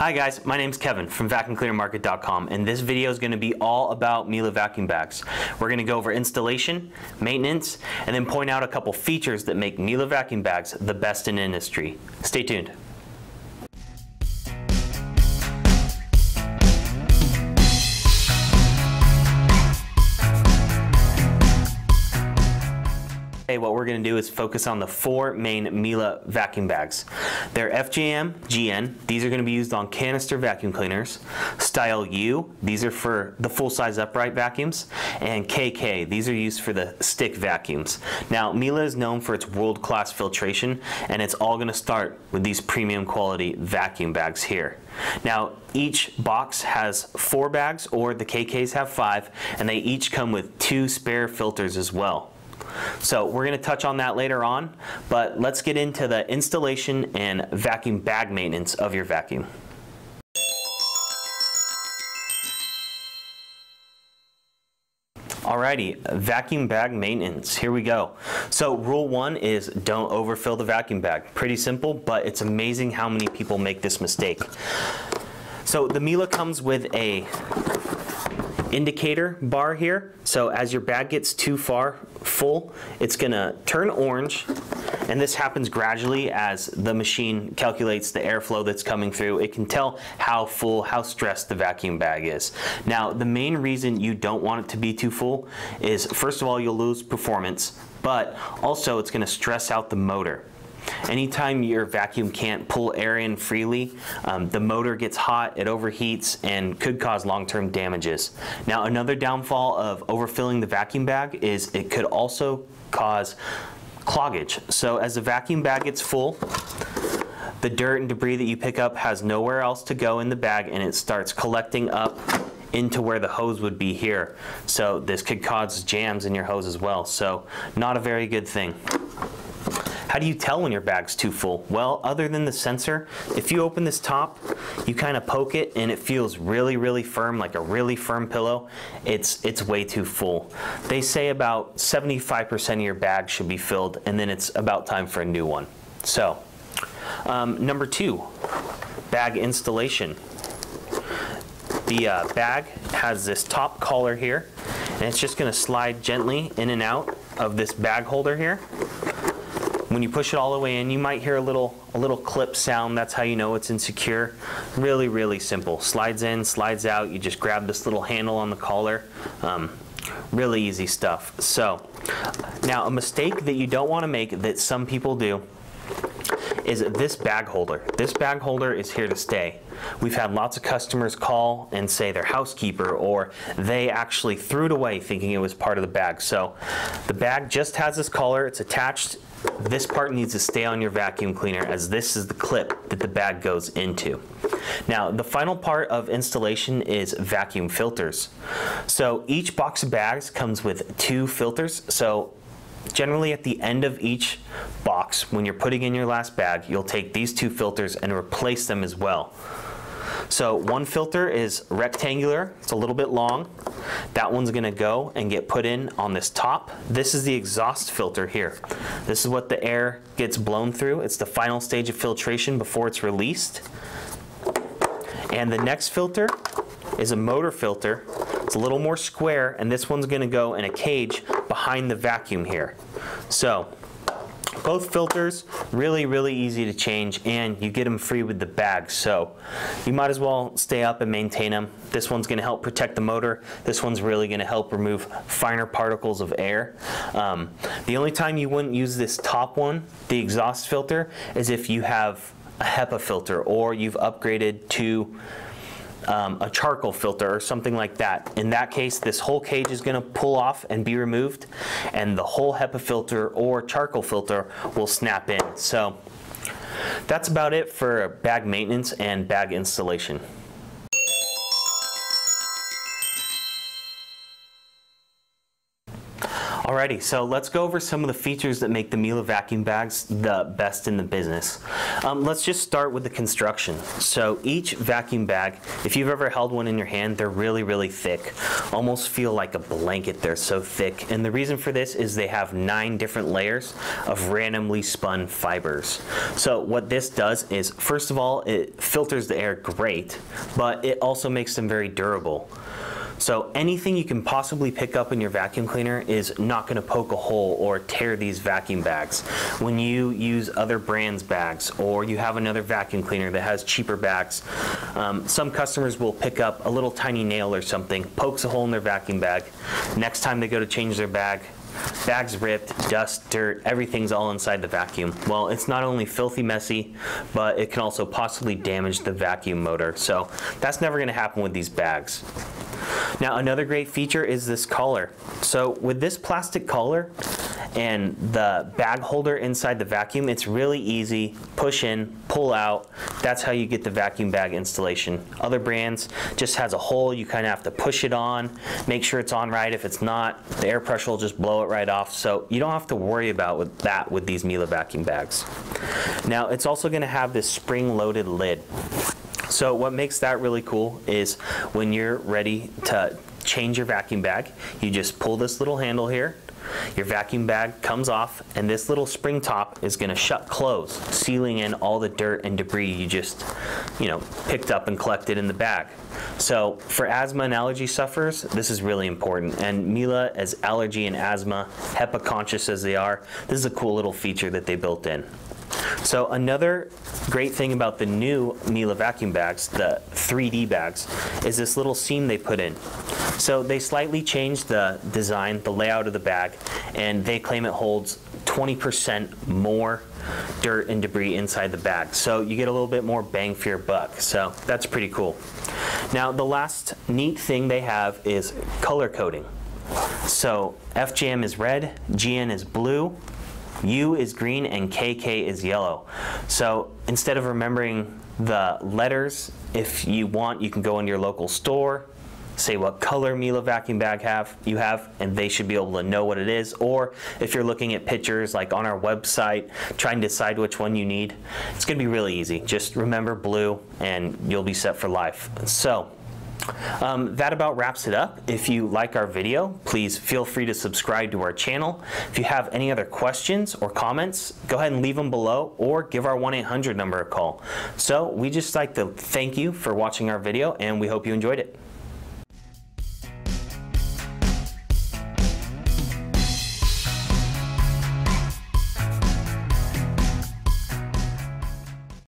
Hi guys, my name's Kevin from vacuumcleanermarket.com, and this video is going to be all about Miele vacuum bags. We're going to go over installation, maintenance, and then point out a couple features that make Miele vacuum bags the best in industry. Stay tuned. What we're going to do is focus on the four main Miele vacuum bags. They're FGM, GN. These are going to be used on canister vacuum cleaners. Style U, these are for the full-size upright vacuums. And KK, these are used for the stick vacuums. Now, Miele is known for its world-class filtration, and it's all going to start with these premium quality vacuum bags here. Now, each box has four bags, or the KKs have five, and they each come with two spare filters as well. So we're going to touch on that later on, but let's get into the installation and vacuum bag maintenance of your vacuum. Alrighty, vacuum bag maintenance, here we go. So rule one is don't overfill the vacuum bag. Pretty simple, but it's amazing how many people make this mistake. So the Miele comes with a indicator bar here, so as your bag gets too far full, it's gonna turn orange, and this happens gradually as the machine calculates the airflow that's coming through. It can tell how full, how stressed the vacuum bag is. Now, the main reason you don't want it to be too full is, first of all, you'll lose performance, but also it's gonna stress out the motor. Anytime your vacuum can't pull air in freely, the motor gets hot, it overheats, and could cause long-term damages. Now, another downfall of overfilling the vacuum bag is it could also cause cloggage. So as the vacuum bag gets full, the dirt and debris that you pick up has nowhere else to go in the bag, and it starts collecting up into where the hose would be here. So this could cause jams in your hose as well. So not a very good thing. How do you tell when your bag's too full? Well, other than the sensor, if you open this top, you kind of poke it and it feels really, really firm, like a really firm pillow. It's way too full. They say about 75% of your bag should be filled, and then it's about time for a new one. So, number two, bag installation. The bag has this top collar here, and it's just gonna slide gently in and out of this bag holder here. When you push it all the way in, you might hear a little clip sound. That's how you know it's insecure. Really, really simple. Slides in, slides out. You just grab this little handle on the collar. Really easy stuff. So, now a mistake that you don't want to make that some people do is this bag holder. This bag holder is here to stay. We've had lots of customers call and say their housekeeper or they actually threw it away thinking it was part of the bag. So the bag just has this collar, it's attached. This part needs to stay on your vacuum cleaner as this is the clip that the bag goes into. Now, the final part of installation is vacuum filters. So each box of bags comes with two filters. So generally at the end of each box, when you're putting in your last bag, you'll take these two filters and replace them as well. So one filter is rectangular, it's a little bit long. That one's gonna go and get put in on this top. This is the exhaust filter here. This is what the air gets blown through. It's the final stage of filtration before it's released. And the next filter is a motor filter. It's a little more square, and this one's gonna go in a cage behind the vacuum here. So both filters, really, really easy to change, and you get them free with the bag, so you might as well stay up and maintain them. This one's gonna help protect the motor. This one's really gonna help remove finer particles of air. The only time you wouldn't use this top one, the exhaust filter, is if you have a HEPA filter or you've upgraded to a charcoal filter or something like that. In that case, this whole cage is going to pull off and be removed, and the whole HEPA filter or charcoal filter will snap in. So that's about it for bag maintenance and bag installation. Alrighty, so let's go over some of the features that make the Miele vacuum bags the best in the business. Let's just start with the construction. So each vacuum bag, if you've ever held one in your hand, they're really, really thick. Almost feel like a blanket, they're so thick. And the reason for this is they have 9 different layers of randomly spun fibers. So what this does is, first of all, it filters the air great, but it also makes them very durable. So anything you can possibly pick up in your vacuum cleaner is not going to poke a hole or tear these vacuum bags. When you use other brands' bags or you have another vacuum cleaner that has cheaper bags, some customers will pick up a little tiny nail or something, pokes a hole in their vacuum bag. Next time they go to change their bag, bag's ripped, dust, dirt, everything's all inside the vacuum. Well, it's not only filthy messy, but it can also possibly damage the vacuum motor. So that's never going to happen with these bags. Now, another great feature is this collar. So with this plastic collar and the bag holder inside the vacuum, it's really easy. Push in, pull out. That's how you get the vacuum bag installation. Other brands just has a hole. You kind of have to push it on, make sure it's on right. If it's not, the air pressure will just blow it right off. So you don't have to worry about with these Miele vacuum bags. Now, it's also going to have this spring-loaded lid. So what makes that really cool is when you're ready to change your vacuum bag, you just pull this little handle here, your vacuum bag comes off, and this little spring top is going to shut close, sealing in all the dirt and debris you just, picked up and collected in the bag. So for asthma and allergy sufferers, this is really important. And Miele, as allergy and asthma, HEPA conscious as they are, this is a cool little feature that they built in. So another great thing about the new Miele vacuum bags, the 3D bags, is this little seam they put in. So they slightly changed the design, the layout of the bag, and they claim it holds 20% more dirt and debris inside the bag. So you get a little bit more bang for your buck. So that's pretty cool. Now, the last neat thing they have is color coding. So FGM is red, GN is blue, U is green, and KK is yellow. So instead of remembering the letters, if you want, you can go into your local store, say what color Miele vacuum bag you have, and they should be able to know what it is. Or if you're looking at pictures like on our website, try and decide which one you need. It's going to be really easy. Just remember blue, and you'll be set for life. So that about wraps it up. If you like our video, please feel free to subscribe to our channel. If you have any other questions or comments, go ahead and leave them below or give our 1-800 number a call. So we just like to thank you for watching our video, and we hope you enjoyed it.